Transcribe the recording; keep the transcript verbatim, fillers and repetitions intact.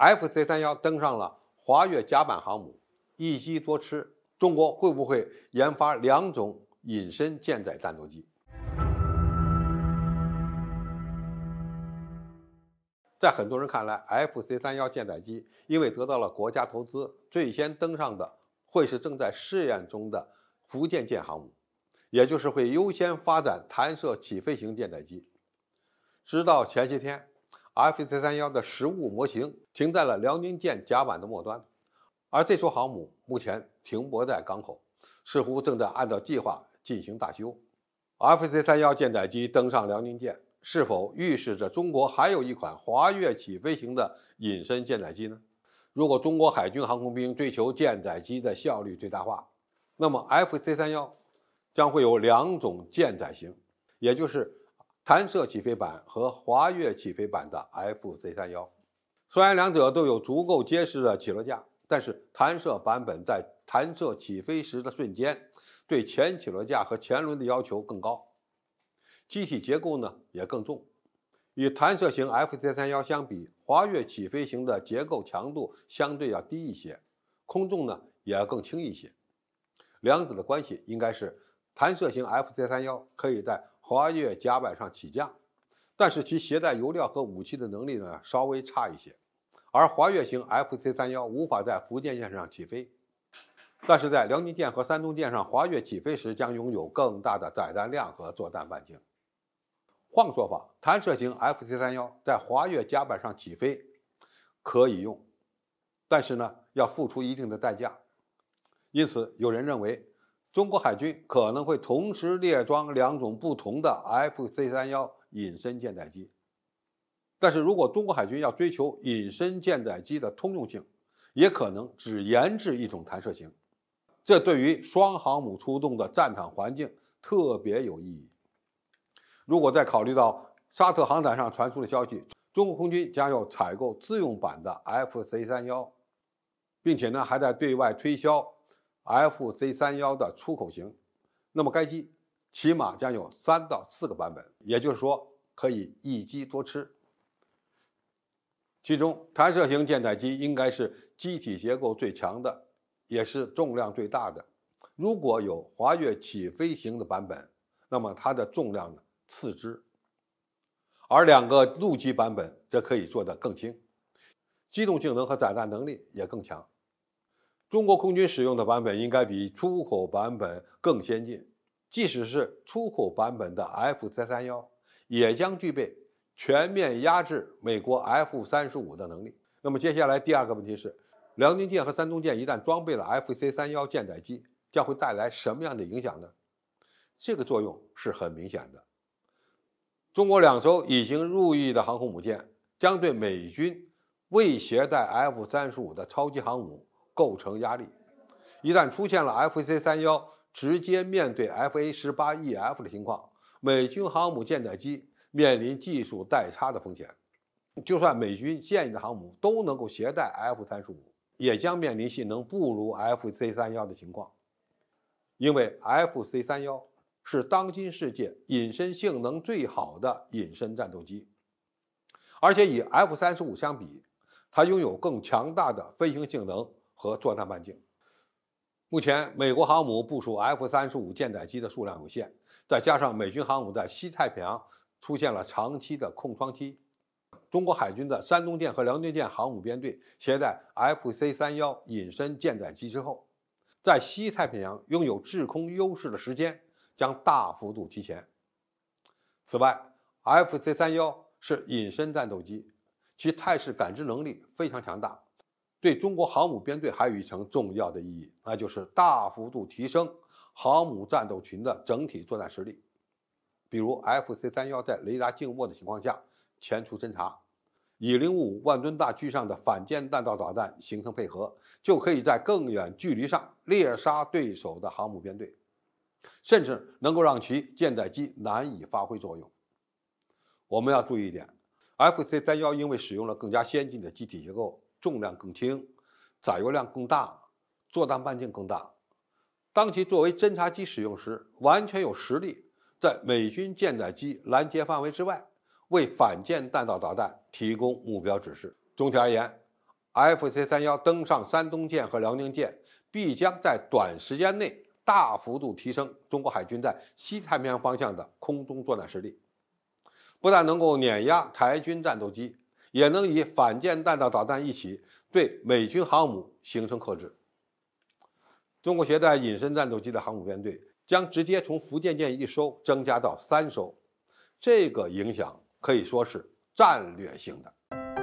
F C 三十一登上了华越甲板航母，一机多吃。中国会不会研发两种隐身舰载战斗机？在很多人看来 ，F C 三十一舰载机因为得到了国家投资，最先登上的会是正在试验中的福建舰航母，也就是会优先发展弹射起飞型舰载机。直到前些天 ，F C 三十一的实物模型停在了辽宁舰甲板的末端，而这艘航母目前停泊在港口，似乎正在按照计划进行大修。F C 三十一舰载机登上辽宁舰， 是否预示着中国还有一款华越起飞型的隐身舰载机呢？如果中国海军航空兵追求舰载机的效率最大化，那么 F C 三十一将会有两种舰载型，也就是弹射起飞版和华越起飞版的 F C 三十一。虽然两者都有足够结实的起落架，但是弹射版本在弹射起飞时的瞬间，对前起落架和前轮的要求更高， 机体结构呢也更重，与弹射型 F C 三十一相比，华越起飞型的结构强度相对要低一些，空重呢也要更轻一些。两者的关系应该是，弹射型 F C 三十一可以在华越甲板上起降，但是其携带油料和武器的能力呢稍微差一些，而华越型 F C 三十一无法在福建舰上起飞，但是在辽宁舰和山东舰上，华越起飞时将拥有更大的载弹量和作战半径。 换说法，弹射型 F C 三十一在华越甲板上起飞可以用，但是呢，要付出一定的代价。因此，有人认为，中国海军可能会同时列装两种不同的 F C 三十一隐身舰载机。但是如果中国海军要追求隐身舰载机的通用性，也可能只研制一种弹射型，这对于双航母出动的战场环境特别有意义。 如果再考虑到沙特航展上传出的消息，中国空军将要采购自用版的 F C 三十一，并且呢还在对外推销 F C 三十一的出口型，那么该机起码将有三到四个版本，也就是说可以一机多吃。其中，弹射型舰载机应该是机体结构最强的，也是重量最大的。如果有华越起飞型的版本，那么它的重量呢 次之，而两个陆基版本则可以做得更轻，机动性能和载弹能力也更强。中国空军使用的版本应该比出口版本更先进，即使是出口版本的 F C 三十一也将具备全面压制美国 F 三十五的能力。那么接下来第二个问题是，辽宁舰和山东舰一旦装备了 F C 三十一舰载机，将会带来什么样的影响呢？这个作用是很明显的。 中国两艘已经入役的航空母舰将对美军未携带 F 三十五的超级航母构成压力。一旦出现了 F C 三十一直接面对 F A 十八 E F 的情况，美军航母舰载机面临技术代差的风险。就算美军现有的航母都能够携带 F 三十五，也将面临性能不如 F C 三十一的情况，因为 F C 三十一 是当今世界隐身性能最好的隐身战斗机，而且与 F 三十五相比，它拥有更强大的飞行性能和作战半径。目前，美国航母部署 F 三十五舰载机的数量有限，再加上美军航母在西太平洋出现了长期的空窗期，中国海军的山东舰和辽宁舰航母编队携带 F C 三十一隐身舰载机之后，在西太平洋拥有制空优势的时间 将大幅度提前。此外 ，F C 三十一是隐身战斗机，其态势感知能力非常强大，对中国航母编队还有一层重要的意义，那就是大幅度提升航母战斗群的整体作战实力。比如 ，F C 三十一在雷达静默的情况下前出侦察，以零五五万吨大驱上的反舰弹道导弹形成配合，就可以在更远距离上猎杀对手的航母编队， 甚至能够让其舰载机难以发挥作用。我们要注意一点 ，F C 三十一因为使用了更加先进的机体结构，重量更轻，载油量更大，作战半径更大。当其作为侦察机使用时，完全有实力在美军舰载机拦截范围之外，为反舰弹道导弹提供目标指示。总体而言 F C 三十一登上山东舰和辽宁舰，必将在短时间内大幅度提升中国海军在西太平洋方向的空中作战实力，不但能够碾压台军战斗机，也能以反舰弹道导弹一起对美军航母形成克制。中国携带隐身战斗机的航母编队将直接从福建舰一艘增加到三艘，这个影响可以说是战略性的。